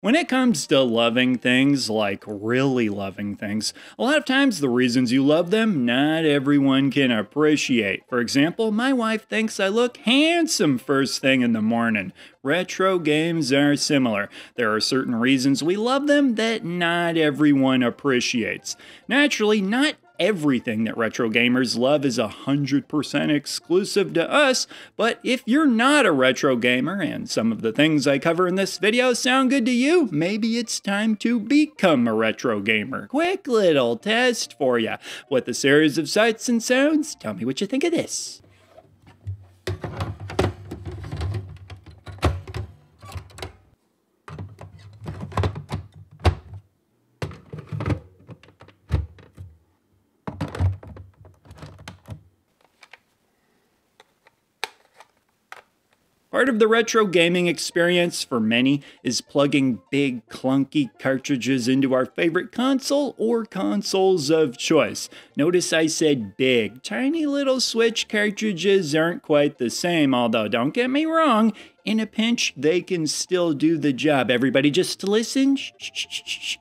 When it comes to loving things, like really loving things, a lot of times the reasons you love them, not everyone can appreciate. For example, my wife thinks I look handsome first thing in the morning. Retro games are similar. There are certain reasons we love them that not everyone appreciates. Naturally, not everything that retro gamers love is 100% exclusive to us, but if you're not a retro gamer and some of the things I cover in this video sound good to you, maybe it's time to become a retro gamer. Quick little test for you with a series of sights and sounds. Tell me what you think of this. Part of the retro gaming experience for many is plugging big, clunky cartridges into our favorite console or consoles of choice. Notice I said big. Tiny little Switch cartridges aren't quite the same, although don't get me wrong, in a pinch, they can still do the job. Everybody just listen. Shh.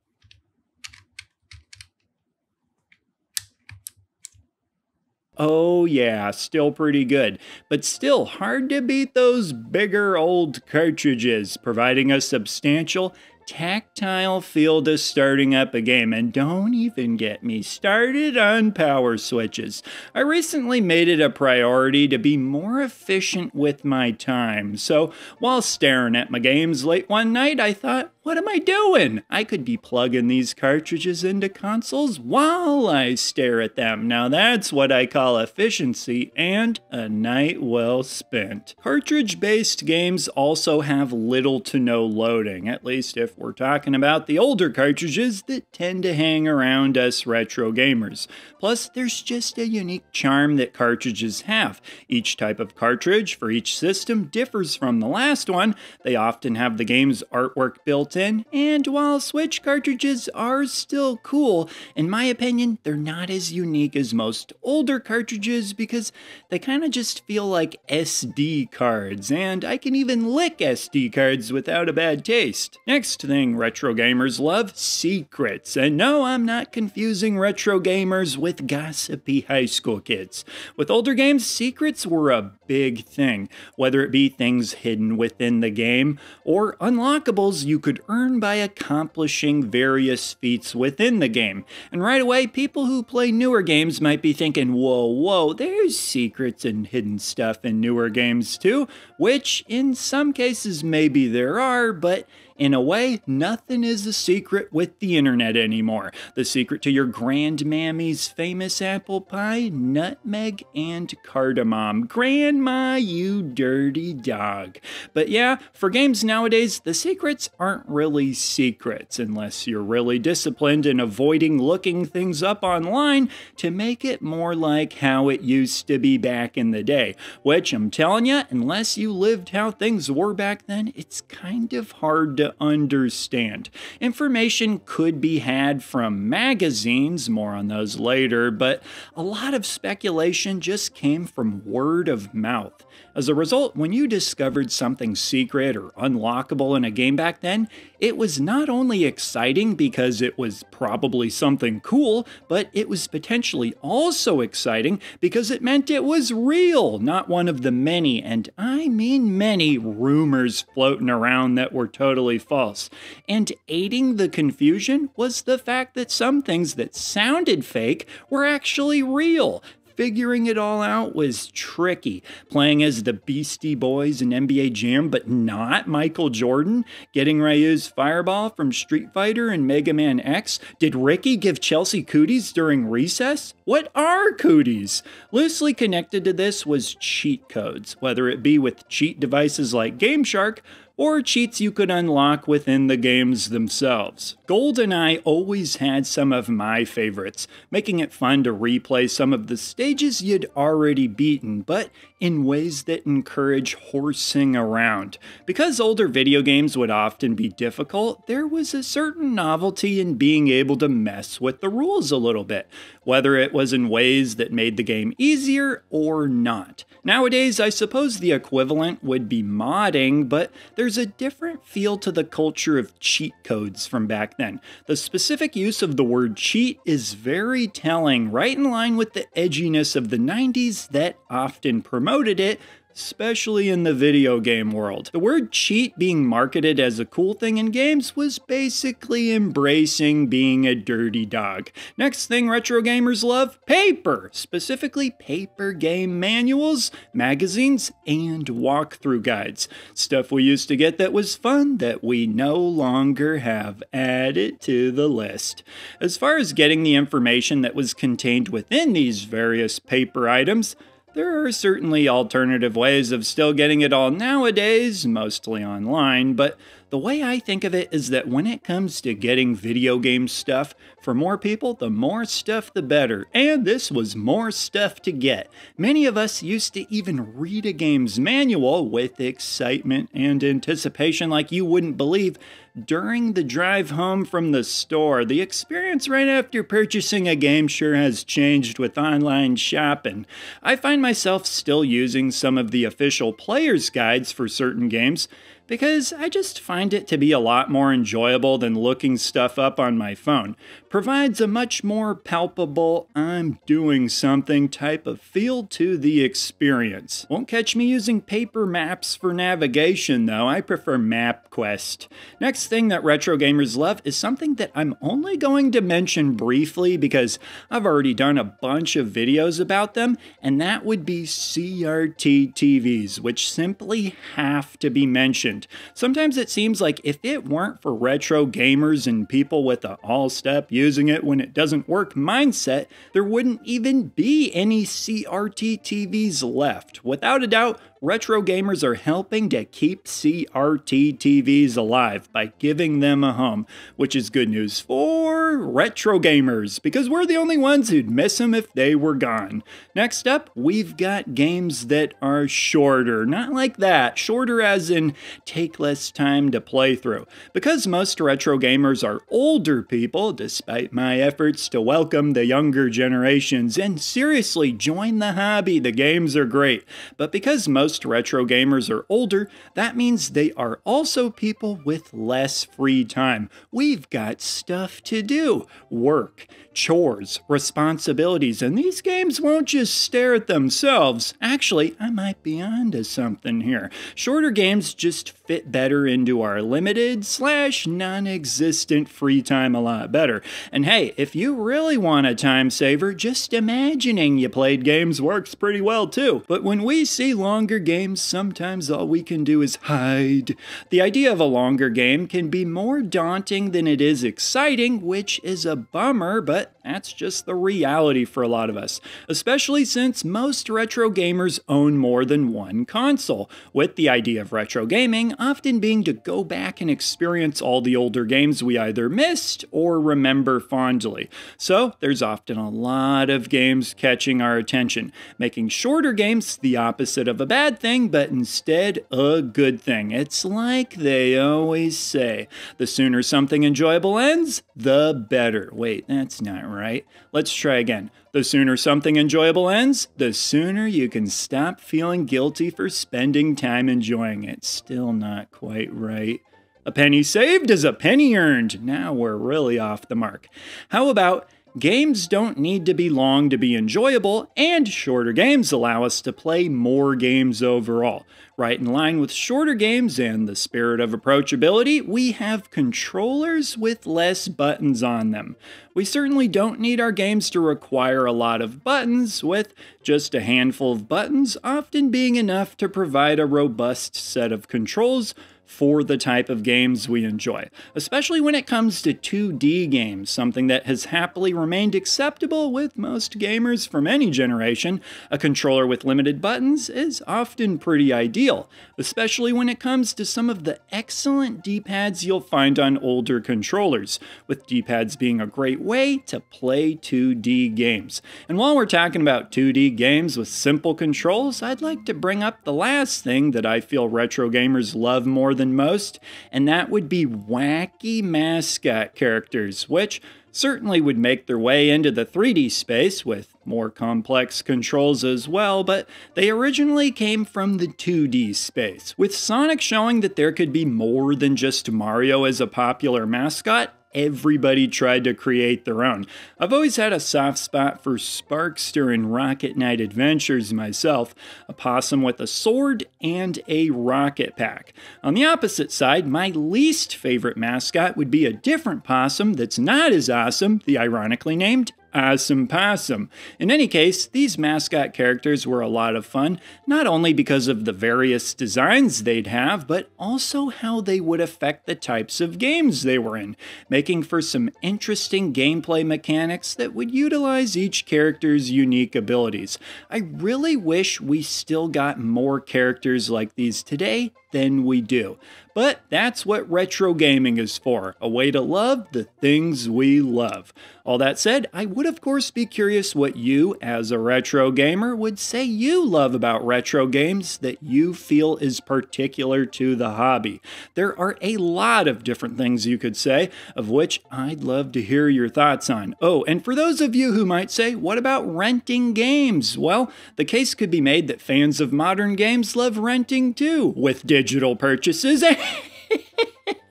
Oh yeah, still pretty good, but still hard to beat those bigger old cartridges, providing a substantial tactile feel to starting up a game. And don't even get me started on power switches. I recently made it a priority to be more efficient with my time, so while staring at my games late one night, I thought, what am I doing? I could be plugging these cartridges into consoles while I stare at them. Now that's what I call efficiency and a night well spent. Cartridge-based games also have little to no loading, at least if we're talking about the older cartridges that tend to hang around us retro gamers. Plus, there's just a unique charm that cartridges have. Each type of cartridge for each system differs from the last one. They often have the game's artwork built in, and while Switch cartridges are still cool, in my opinion, they're not as unique as most older cartridges because they kind of just feel like SD cards, and I can even lick SD cards without a bad taste. Next thing retro gamers love, secrets. And no, I'm not confusing retro gamers with gossipy high school kids. With older games, secrets were a big thing, whether it be things hidden within the game or unlockables you could earn by accomplishing various feats within the game. And right away, people who play newer games might be thinking, whoa, there's secrets and hidden stuff in newer games too, which in some cases maybe there are, but in a way, nothing is a secret with the internet anymore. The secret to your grandmammy's famous apple pie, nutmeg, and cardamom. Grandma, you dirty dog. But yeah, for games nowadays, the secrets aren't really secrets unless you're really disciplined in avoiding looking things up online to make it more like how it used to be back in the day. Which, I'm telling you, unless you lived how things were back then, it's kind of hard to understand. Information could be had from magazines, more on those later, but a lot of speculation just came from word of mouth. As a result, when you discovered something secret or unlockable in a game back then, it was not only exciting because it was probably something cool, but it was potentially also exciting because it meant it was real, not one of the many, and I mean many, rumors floating around that were totally false. And aiding the confusion was the fact that some things that sounded fake were actually real. Figuring it all out was tricky. Playing as the Beastie Boys in NBA Jam, but not Michael Jordan? Getting Ryu's fireball from Street Fighter and Mega Man X? Did Ricky give Chelsea cooties during recess? What are cooties? Loosely connected to this was cheat codes, whether it be with cheat devices like Game Shark, or cheats you could unlock within the games themselves. GoldenEye always had some of my favorites, making it fun to replay some of the stages you'd already beaten, but in ways that encourage horsing around. Because older video games would often be difficult, there was a certain novelty in being able to mess with the rules a little bit, whether it was in ways that made the game easier or not. Nowadays, I suppose the equivalent would be modding, but there's there's a different feel to the culture of cheat codes from back then. The specific use of the word cheat is very telling, right in line with the edginess of the 90s that often promoted it, especially in the video game world. The word cheat being marketed as a cool thing in games was basically embracing being a dirty dog. Next thing retro gamers love, paper, specifically paper game manuals, magazines, and walkthrough guides. Stuff we used to get that was fun that we no longer have. Add it to the list. As far as getting the information that was contained within these various paper items, there are certainly alternative ways of still getting it all nowadays, mostly online, but the way I think of it is that when it comes to getting video game stuff, for more people, the more stuff the better, and this was more stuff to get. Many of us used to even read a game's manual with excitement and anticipation like you wouldn't believe during the drive home from the store. The experience right after purchasing a game sure has changed with online shopping. I find myself still using some of the official player's guides for certain games because I just find it to be a lot more enjoyable than looking stuff up on my phone. Provides a much more palpable, I'm doing something type of feel to the experience. Won't catch me using paper maps for navigation though, I prefer MapQuest. Next thing that retro gamers love is something that I'm only going to mention briefly because I've already done a bunch of videos about them, and that would be CRT TVs, which simply have to be mentioned. Sometimes it seems like if it weren't for retro gamers and people with an all-step using it when it doesn't work mindset, there wouldn't even be any CRT TVs left. Without a doubt, retro gamers are helping to keep CRT TVs alive by giving them a home, which is good news for retro gamers, because we're the only ones who'd miss them if they were gone. Next up, we've got games that are shorter. Not like that, shorter as in take less time to play through. Because most retro gamers are older people, despite my efforts to welcome the younger generations, and seriously, join the hobby, the games are great. But because most retro gamers are older, that means they are also people with less free time. We've got stuff to do. Work, chores, responsibilities, and these games won't just stare at themselves. Actually, I might be onto something here. Shorter games just fit better into our limited / non-existent free time a lot better. And hey, if you really want a time saver, just imagining you played games works pretty well too. But when we see longer games, sometimes all we can do is hide. The idea of a longer game can be more daunting than it is exciting, which is a bummer, but that's just the reality for a lot of us, especially since most retro gamers own more than one console, with the idea of retro gaming often being to go back and experience all the older games we either missed or remember fondly. So there's often a lot of games catching our attention, making shorter games the opposite of a bad thing, but instead a good thing. It's like they always say, the sooner something enjoyable ends, the better. Wait, that's not right. Let's try again. The sooner something enjoyable ends, the sooner you can stop feeling guilty for spending time enjoying it. Still not quite right. A penny saved is a penny earned. Now we're really off the mark. How about games don't need to be long to be enjoyable, and shorter games allow us to play more games overall. Right in line with shorter games and the spirit of approachability, we have controllers with less buttons on them. We certainly don't need our games to require a lot of buttons, with just a handful of buttons often being enough to provide a robust set of controls for the type of games we enjoy, especially when it comes to 2D games, something that has happily remained acceptable with most gamers from any generation. A controller with limited buttons is often pretty ideal, especially when it comes to some of the excellent D-pads you'll find on older controllers, with D-pads being a great way to play 2D games. And while we're talking about 2D games with simple controls, I'd like to bring up the last thing that I feel retro gamers love more than most, and that would be wacky mascot characters, which certainly would make their way into the 3D space with more complex controls as well, but they originally came from the 2D space, with Sonic showing that there could be more than just Mario as a popular mascot. Everybody tried to create their own. I've always had a soft spot for Sparkster and Rocket Knight Adventures myself, a possum with a sword and a rocket pack. On the opposite side, my least favorite mascot would be a different possum that's not as awesome, the ironically named Awesome Possum. In any case, these mascot characters were a lot of fun, not only because of the various designs they'd have, but also how they would affect the types of games they were in, making for some interesting gameplay mechanics that would utilize each character's unique abilities. I really wish we still got more characters like these today than we do. But that's what retro gaming is for, a way to love the things we love. All that said, I would of course be curious what you, as a retro gamer, would say you love about retro games that you feel is particular to the hobby. There are a lot of different things you could say, of which I'd love to hear your thoughts on. Oh, and for those of you who might say, what about renting games? Well, the case could be made that fans of modern games love renting too, with digital purchases.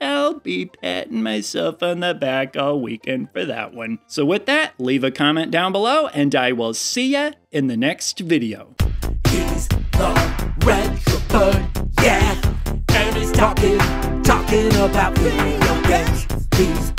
I'll be patting myself on the back all weekend for that one. So with that, leave a comment down below and I will see ya in the next video. He's the retro bird, yeah, and he's talking about video games. He's